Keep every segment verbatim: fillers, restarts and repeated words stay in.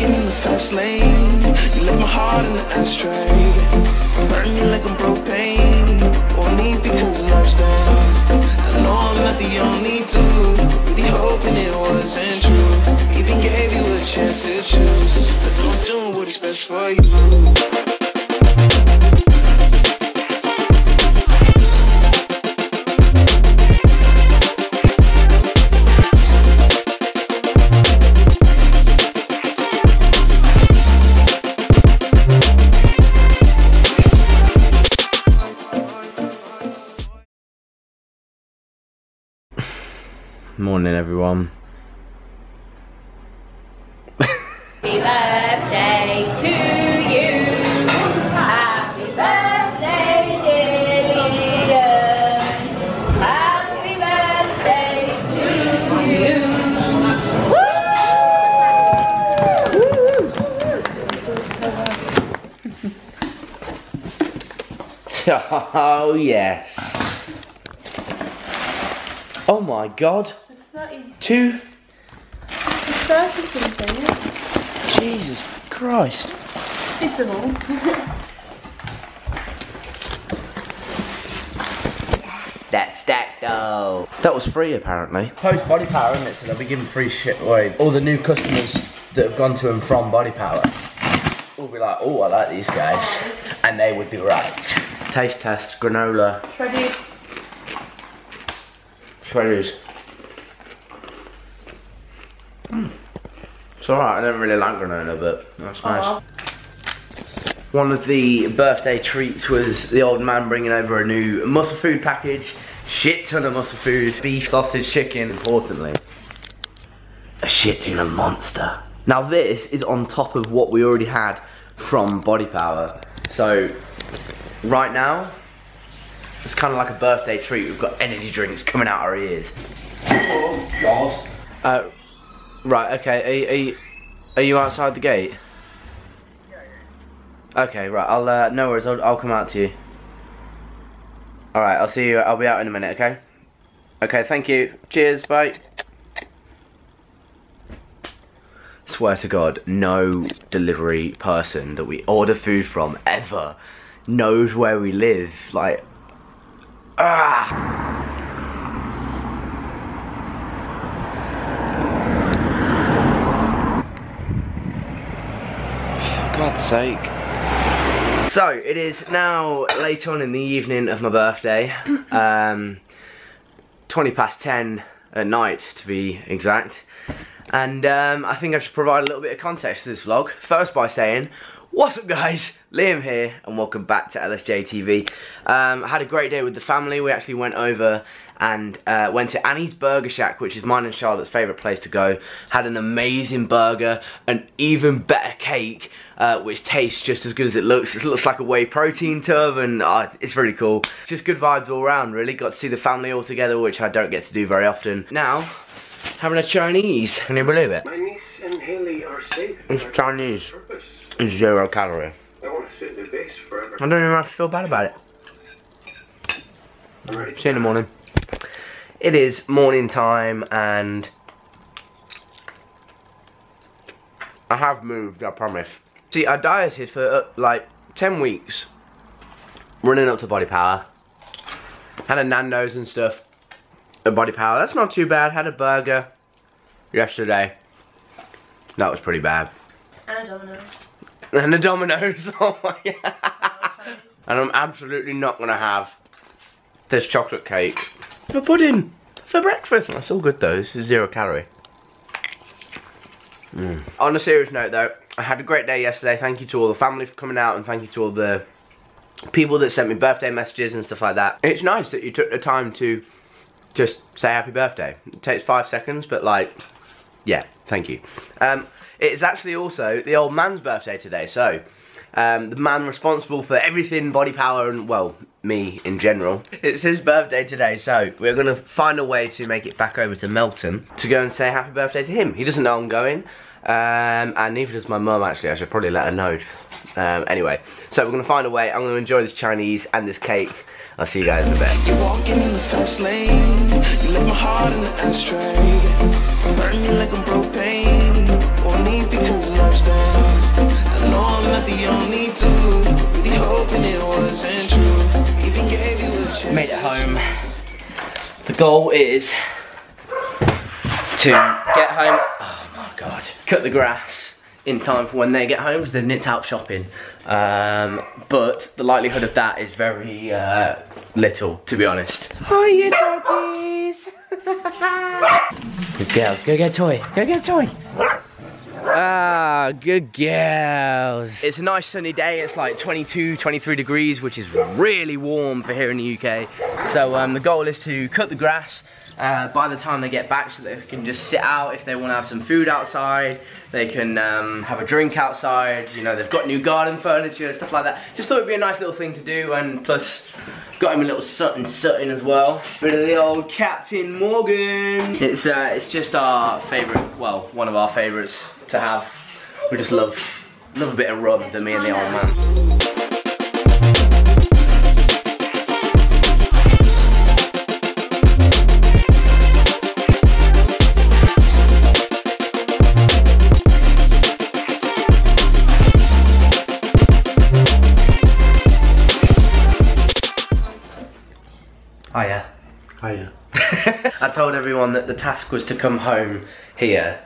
Walking in the fast lane, you left my heart in the ashtray. Burn me like I'm propane, only because love stands. I know I'm not the only dude, really hoping it wasn't true. Even gave you a chance to choose, but I'm doing what is best for you. Morning, everyone. Happy birthday to you. Happy birthday, dear Liam. Happy birthday to you. Woo! Oh, yes. Oh, my God. Two. It's thirty something, yeah? Jesus Christ. It's a long. That's that though. That was free apparently. Post Body Power, isn't it? So they'll be giving free shit away. All the new customers that have gone to and from Body Power will be like, oh, I like these guys. Oh. And they would be right. Taste test, granola. Shredders. Shredders. Mm. It's alright, I don't really like granola, but that's nice. Aww. One of the birthday treats was the old man bringing over a new muscle food package. Shit ton of muscle food, beef, sausage, chicken, importantly. A shit in a monster. Now this is on top of what we already had from Body Power. So, right now, it's kind of like a birthday treat. We've got energy drinks coming out our ears. Oh, God. Uh, Right, okay, are you, are, you, are you outside the gate? Yeah, yeah. Okay, right, I'll, uh, no worries, I'll, I'll come out to you. Alright, I'll see you, I'll be out in a minute, okay? Okay, thank you, cheers, bye. Swear to God, no delivery person that we order food from ever knows where we live, like, ah! God's sake. So it is now late on in the evening of my birthday, um, twenty past ten at night to be exact, and um, I think I should provide a little bit of context to this vlog, first by saying, what's up guys, Liam here and welcome back to L S J T V. Um, I had a great day with the family. We actually went over and uh, went to Annie's Burger Shack, which is mine and Charlotte's favourite place to go. Had an amazing burger, an even better cake, uh, which tastes just as good as it looks. It looks like a whey protein tub, and uh, it's really cool. Just good vibes all around, really. Got to see the family all together, which I don't get to do very often. Now, having a Chinese. Can you believe it? My niece and Haley are safe. It's Chinese. It's zero calorie. I want to sit in the base forever. I don't even have to feel bad about it. I'm ready. See you in the morning. It is morning time and I have moved, I promise. See, I dieted for uh, like ten weeks running up to Body Power. Had a Nando's and stuff at Body Power. That's not too bad. Had a burger yesterday. That was pretty bad. And a Domino's. And a Domino's. Oh my God. And I'm absolutely not going to have this chocolate cake. For pudding, for breakfast. That's all good though, this is zero calorie. Mm. On a serious note though, I had a great day yesterday. Thank you to all the family for coming out and thank you to all the people that sent me birthday messages and stuff like that. It's nice that you took the time to just say happy birthday. It takes five seconds, but like, yeah, thank you. Um, it's actually also the old man's birthday today, so um, the man responsible for everything Body Power and, well, me in general. It's his birthday today, so we're going to find a way to make it back over to Melton to go and say happy birthday to him. He doesn't know I'm going, um, and neither does my mum actually. I should probably let her know. Um, anyway, so we're going to find a way. I'm going to enjoy this Chinese and this cake. I'll see you guys in a bit. You're walking in the fast lane. You left my heart in the ashtray. Burn me like I'm propane. Won't leave because life's down. goal is to get home, oh my god, cut the grass in time for when they get home because they've nipped out shopping. Um, but the likelihood of that is very uh, little, to be honest. Hiya, doggies! Good girls, go get a toy, go get a toy! Ah, good girls. It's a nice sunny day. It's like twenty-two, twenty-three degrees, which is really warm for here in the U K. So um, the goal is to cut the grass uh, by the time they get back so they can just sit out. If they want to have some food outside, they can um, have a drink outside. You know, they've got new garden furniture and stuff like that. Just thought it'd be a nice little thing to do, and plus got him a little something something as well. Bit of the old Captain Morgan. It's uh, it's just our favourite, well, one of our favourites to have. We just love love a bit of rum to me and the old man. Hiya. Hiya. I told everyone that the task was to come home here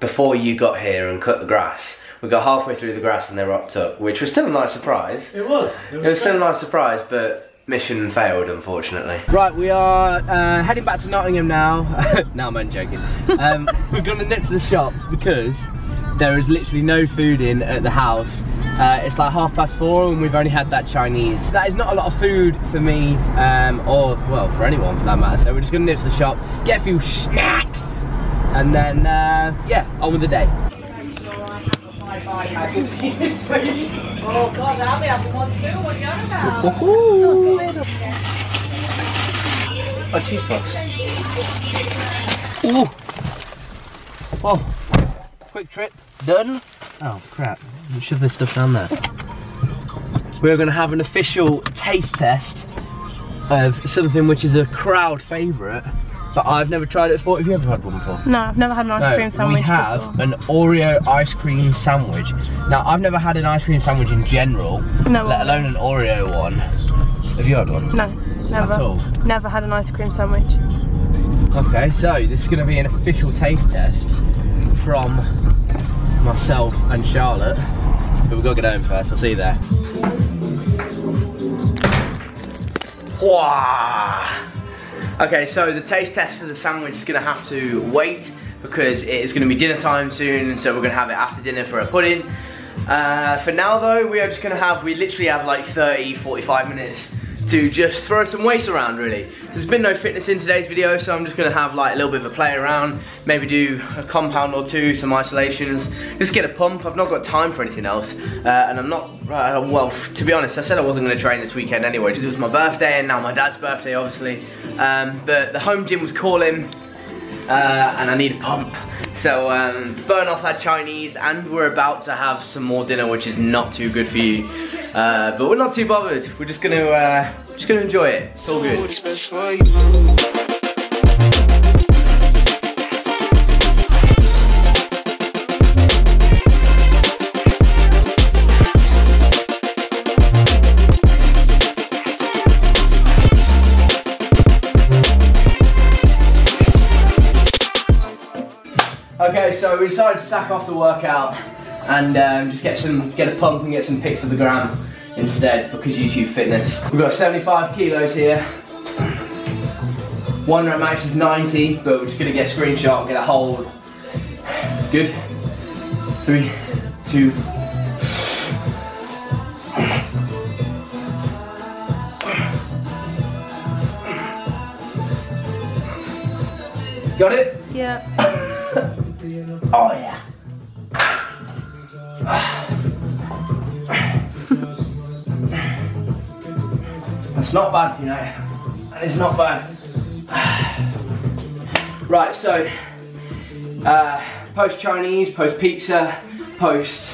before you got here and cut the grass. We got halfway through the grass and they rocked up, which was still a nice surprise. It was. It was, it was still a nice surprise, but mission failed, unfortunately. Right, we are uh, heading back to Nottingham now. No, I'm only joking. Um, we're going to nip to the shops because there is literally no food in at the house. Uh, it's like half past four and we've only had that Chinese. That is not a lot of food for me, um, or, well, for anyone for that matter. So we're just going to nip to the shop, get a few snacks, and then, uh, yeah, on with the day. Oh God, Abby, I've gone too. What are you on about? A cheese puff. Ooh. Oh, quick trip, done. Oh crap, we shove this stuff down there. We're gonna have an official taste test of something which is a crowd favourite. But I've never tried it before. Have you ever had one before? No, I've never had an ice no, cream sandwich. We have before. An Oreo ice cream sandwich. Now, I've never had an ice cream sandwich in general, no, let alone an Oreo one. Have you had one? No, never. At all? Never had an ice cream sandwich. Okay, so this is going to be an official taste test from myself and Charlotte. But we've got to get home first. I'll see you there. Wow. Okay, so the taste test for the sandwich is going to have to wait because it is going to be dinner time soon, so we're going to have it after dinner for a pudding. Uh, for now though, we are just going to have, we literally have like thirty, forty-five minutes to just throw some waste around really. There's been no fitness in today's video, so I'm just going to have like a little bit of a play around, maybe do a compound or two, some isolations, just get a pump. I've not got time for anything else, uh, and I'm not, uh, well, to be honest, I said I wasn't going to train this weekend anyway because it was my birthday and now my dad's birthday obviously. Um, but the home gym was calling, uh, and I need a pump. So um, burn off that Chinese, and we're about to have some more dinner, which is not too good for you. Uh, but we're not too bothered. We're just gonna, uh, just gonna enjoy it. It's all good. Okay, so we decided to sack off the workout and um, just get some, get a pump and get some pics for the gram instead because YouTube fitness. We've got seventy-five kilos here. One rep max is ninety, but we're just gonna get a screenshot, get a hold. Good. Three, two. Got it? Yeah. Oh yeah. That's not bad, you know. That is not bad. Right, so uh, post Chinese, post pizza, post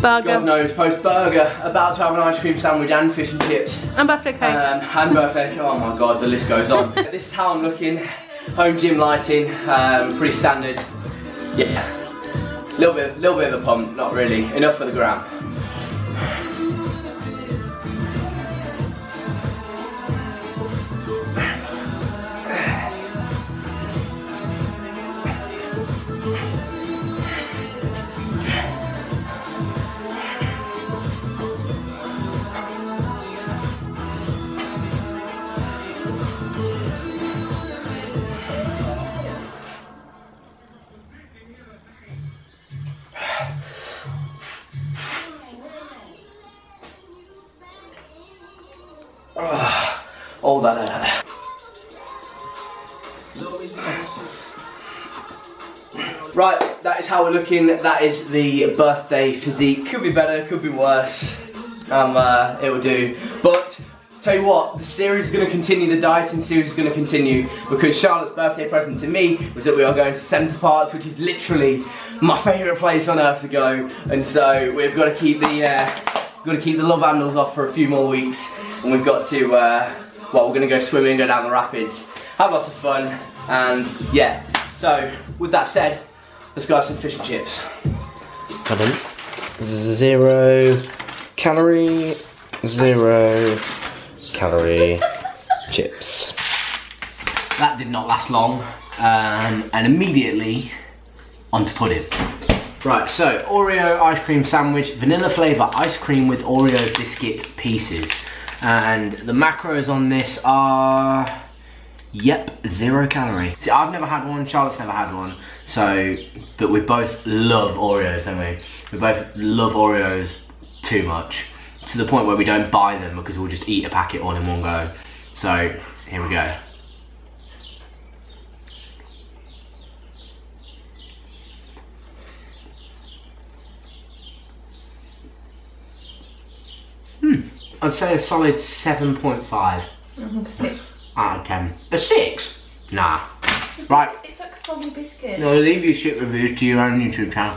burger. God knows, post burger. About to have an ice cream sandwich and fish and chips. And birthday cake. Um, and birthday cake. Oh my god, the list goes on. This is how I'm looking. Home gym lighting, um, pretty standard. Yeah, little bit, little bit of a pump, not really. Enough for the gram. about that. Right, that is how we're looking. That is the birthday physique. Could be better, could be worse. Um, uh, it will do. But tell you what, the series is going to continue. The dieting series is going to continue because Charlotte's birthday present to me was that we are going to Centre Parcs, which is literally my favourite place on earth to go. And so we've got to keep the uh, got to keep the love handles off for a few more weeks, and we've got to. Uh, well, we're going to go swimming, go down the rapids, have lots of fun, and yeah. So with that said, let's go have some fish and chips. Pardon? Zero calorie, zero calorie chips. That did not last long, um, and immediately onto pudding. Right, so Oreo ice cream sandwich, vanilla flavour ice cream with Oreo biscuit pieces. And the macros on this are, yep, zero calorie. See, I've never had one, Charlotte's never had one, so, but we both love Oreos, don't we? We both love Oreos too much, to the point where we don't buy them because we'll just eat a packet all in one go. So, here we go. Hmm, I'd say a solid seven point five. six. Out of ten. A six? Nah. Right. It's like soggy biscuit. No, leave your shit reviews to your own YouTube channel.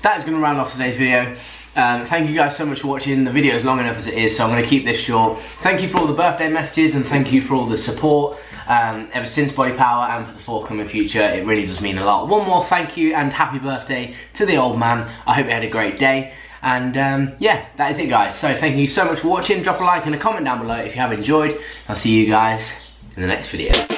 That is going to round off today's video. Um, thank you guys so much for watching. The video is long enough as it is, so I'm going to keep this short. Thank you for all the birthday messages and thank you for all the support um, ever since Body Power and for the forthcoming future. It really does mean a lot. One more thank you and happy birthday to the old man. I hope you had a great day. And um, yeah, that is it guys. So thank you so much for watching. Drop a like and a comment down below if you have enjoyed. I'll see you guys in the next video.